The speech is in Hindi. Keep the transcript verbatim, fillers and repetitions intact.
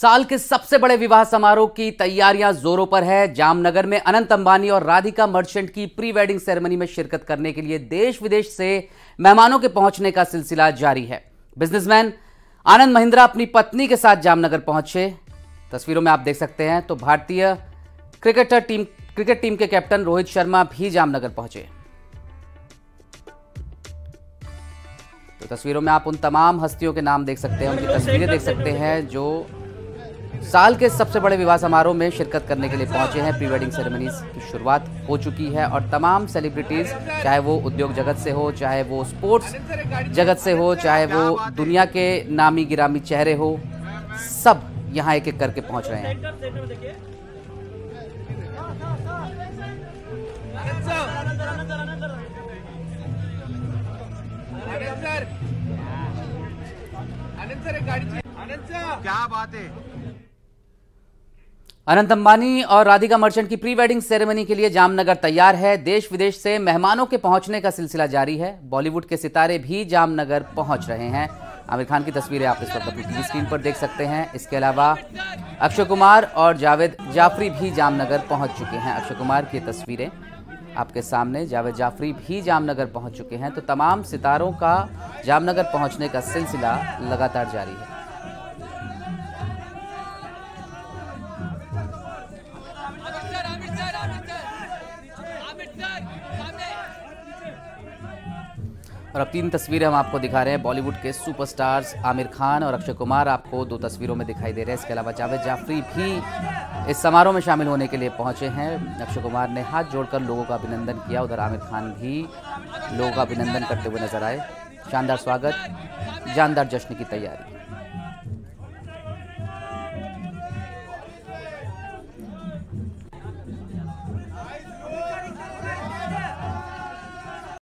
साल के सबसे बड़े विवाह समारोह की तैयारियां जोरों पर है। जामनगर में अनंत अंबानी और राधिका मर्चेंट की प्री वेडिंग सेरेमनी में शिरकत करने के लिए देश विदेश से मेहमानों के पहुंचने का सिलसिला जारी है। बिजनेसमैन आनंद महिंद्रा अपनी पत्नी के साथ जामनगर पहुंचे, तस्वीरों में आप देख सकते हैं। तो भारतीय क्रिकेटर टीम क्रिकेट टीम के कैप्टन रोहित शर्मा भी जामनगर पहुंचे। तो तस्वीरों में आप उन तमाम हस्तियों के नाम देख सकते हैं, उनकी तस्वीरें देख सकते हैं जो साल के सबसे बड़े विवाह समारोह में शिरकत करने के लिए पहुंचे हैं। प्री वेडिंग सेरेमनीज की शुरुआत हो चुकी है और तमाम सेलिब्रिटीज़, चाहे वो उद्योग जगत से हो, चाहे वो स्पोर्ट्स जगत से हो, चाहे वो दुनिया के नामी गिरामी चेहरे हो, सब यहां एक एक करके पहुंच रहे हैं। क्या बात है। अनंत अंबानी और राधिका मर्चेंट की प्री वेडिंग सेरेमनी के लिए जामनगर तैयार है। देश विदेश से मेहमानों के पहुंचने का सिलसिला जारी है। बॉलीवुड के सितारे भी जामनगर पहुंच रहे हैं। आमिर खान की तस्वीरें आप इस वक्त अपनी टीवी स्क्रीन पर देख सकते हैं। इसके अलावा अक्षय कुमार और जावेद जाफरी भी जामनगर पहुंच चुके हैं। अक्षय कुमार की तस्वीरें आपके सामने, जावेद जाफरी भी जामनगर पहुँच चुके हैं। तो तमाम सितारों का जामनगर पहुँचने का सिलसिला लगातार जारी है। और अब तीन तस्वीरें हम आपको दिखा रहे हैं। बॉलीवुड के सुपरस्टार्स आमिर खान और अक्षय कुमार आपको दो तस्वीरों में दिखाई दे रहे हैं। इसके अलावा जावेद जाफरी भी इस समारोह में शामिल होने के लिए पहुंचे हैं। अक्षय कुमार ने हाथ जोड़कर लोगों का अभिनंदन किया, उधर आमिर खान भी लोगों का अभिनंदन करते हुए नजर आए। शानदार स्वागत, जानदार जश्न की तैयारी।